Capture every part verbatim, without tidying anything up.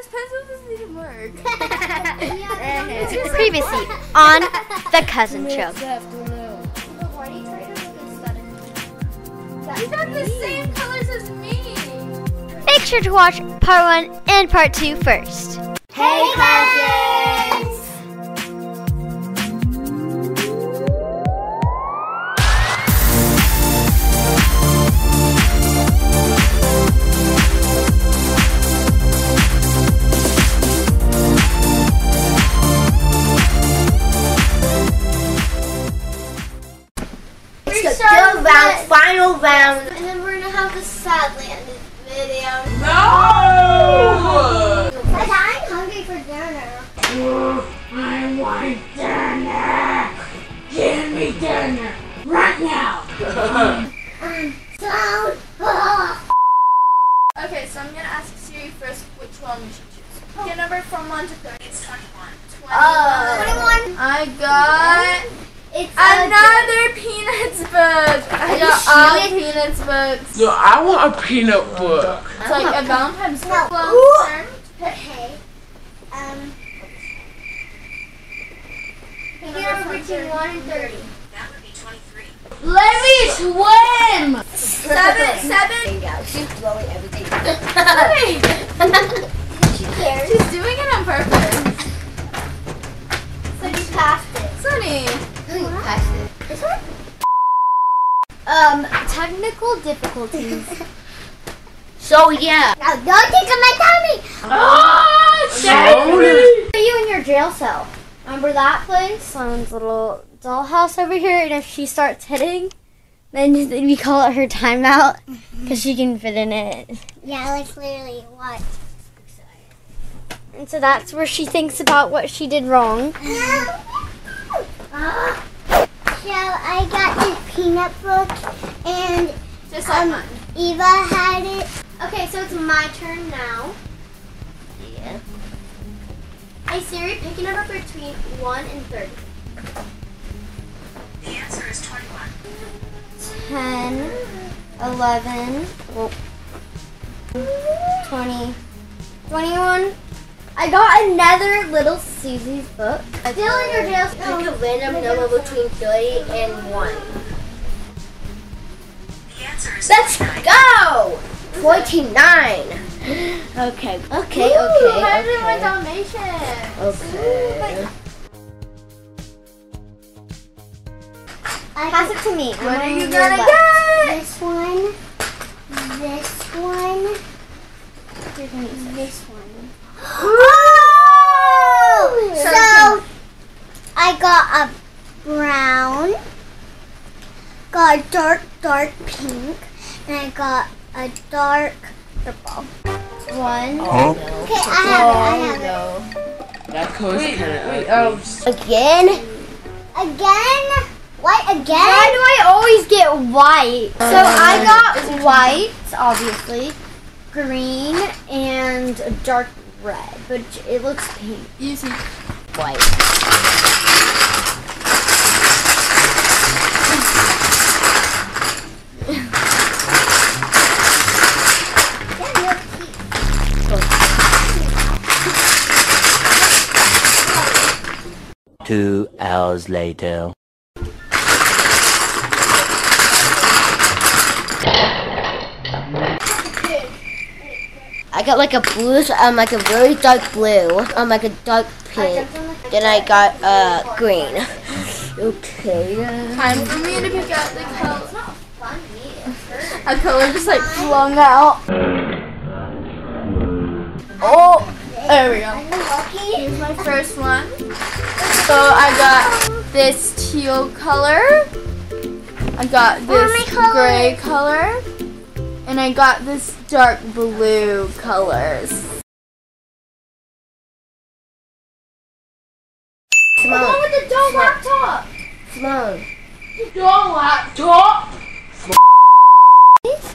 This pencil doesn't even work. Previously on The Cousin Show. These are the same colors as me. Make sure to watch part one and part two first. Hey, cousins! So go round, final round. And then we're gonna have a sad landing video. No! But I'm hungry for dinner. Oh, I want dinner. Give me dinner right now. I'm so full. Okay, so I'm gonna ask Siri first which one we should choose. Oh. Get number from one to thirty. It's twenty-one. twenty-one. Oh. twenty-one. I got. It's another Peanuts book. I got all Peanuts books. No, I want a peanut book. It's like a Valentine's book. Okay. Um. Figure out between one and thirty. That would be twenty-three. Let me swim. Seven, seven. She's blowing everything. She cares. She's doing it on purpose. So you passed it, Sunny. This one? Um, technical difficulties. So yeah. Now don't take my tummy! Oh, shit! Put you in your jail cell. Remember that place? Someone's little dollhouse over here, and if she starts hitting, then we call it her timeout, because she can fit in it. Yeah, like literally, what? And so that's where she thinks about what she did wrong. Uh, so I got this peanut book, and just like um, mine. Eva had it. Okay, so it's my turn now. Yeah. Hey Siri, pick a number between one and thirty. The answer is twenty-one. Ten, eleven, oh, twenty, twenty-one. I got another little Susie's book. Still in your jail. Pick a random number between thirty and one. The answer is Let's go! twenty-nine. Okay. Okay, Ooh, okay, okay. I did my Dalmatians. Okay. I Pass it to me. What are you gonna get? This one. This one. This one. Oh! So, I got a brown, got a dark, dark pink, and I got a dark purple. One. Oh. Okay, I have it, I have it. That color's kind of wait, oh. Again? Again? What, again? Why do I always get white? So, I got white, obviously, green, and dark red, but it looks pink. You see white. Two hours later. I got like a blue, um, like a really dark blue, um, like a dark pink. Then I got uh, green. Okay. Time for me to pick out the color. A color just like flung out. Oh, there we go. Here's my first one. So I got this teal color. I got this gray color. And I got this dark blue colors. Come on. What's wrong with the doll laptop? Come on. Doll laptop?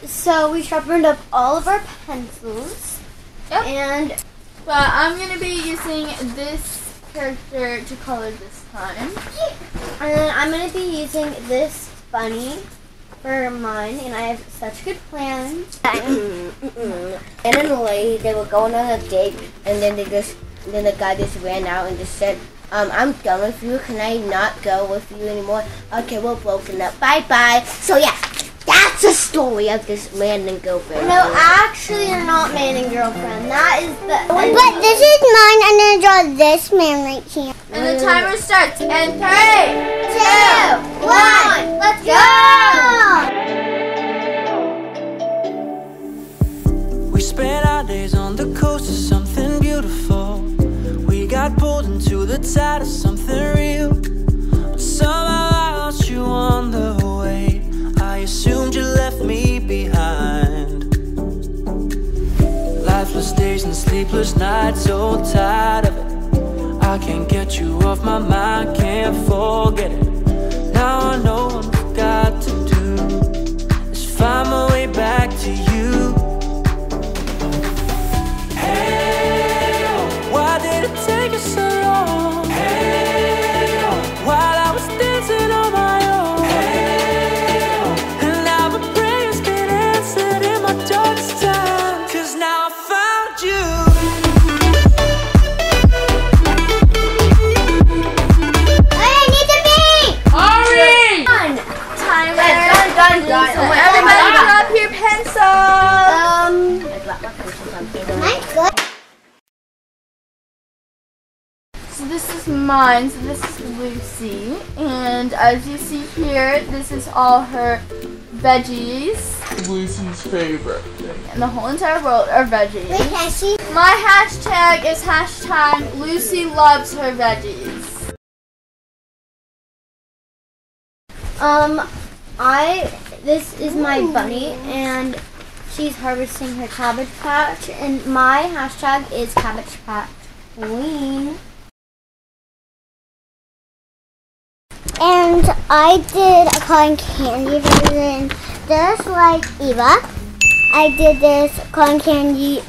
So we sharpened up all of our pencils. Yep. And but I'm gonna be using this character to color this time. And then I'm gonna be using this bunny for mine, and I have such good plans. And then the lady, they were going on a date, and then they just, then the guy just ran out and just said, um, I'm done with you. Can I not go with you anymore? Okay, we're broken up. Bye bye. So yeah, that's the story of this man and girlfriend. No, actually, you're not man and girlfriend. That is the. But this is mine. I'm gonna draw this man right here. And the timer starts. And three, two, one, let's go. We spent our days on the coast of something beautiful. We got pulled into the tide of something real. But somehow I lost you on the way. I assumed you left me behind. Lifeless days and sleepless nights, so tired of it. I can't get you off my mind, can't forget it. Now I know what I've got to do is find my way back to you. Hey, why did it take you so long? Hey, while I was dancing on my own. So this is mine, so this is Lucy, and as you see here, this is all her veggies. Lucy's favorite thing. And the whole entire world are veggies. Wait, my hashtag is hashtag Lucy loves her veggies. Um, I, this is my Ooh. bunny, and she's harvesting her cabbage patch, and my hashtag is cabbage patch queen. And I did a cotton candy version just like Eva. I did this cotton candy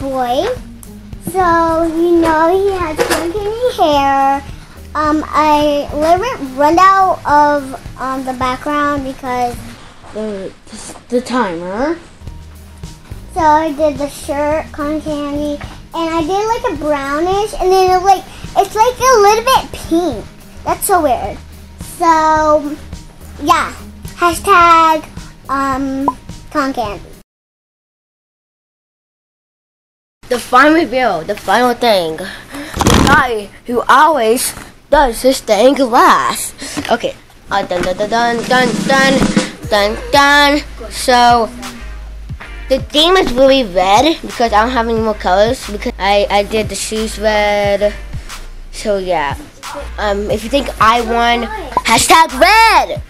boy. So, you know, he had cotton candy hair. Um, I let it run out of um, the background because the, the timer. So I did the shirt, cotton candy, and I did like a brownish, and then it, like it's like a little bit pink. That's so weird. So, yeah, hashtag um, cotton candy. The final reveal, the final thing. The guy who always does this thing last. Okay, uh, dun dun dun dun dun dun dun dun. So, the theme is really red because I don't have any more colors because I, I did the shoes red. So, yeah. Um, if you think I won, hashtag red!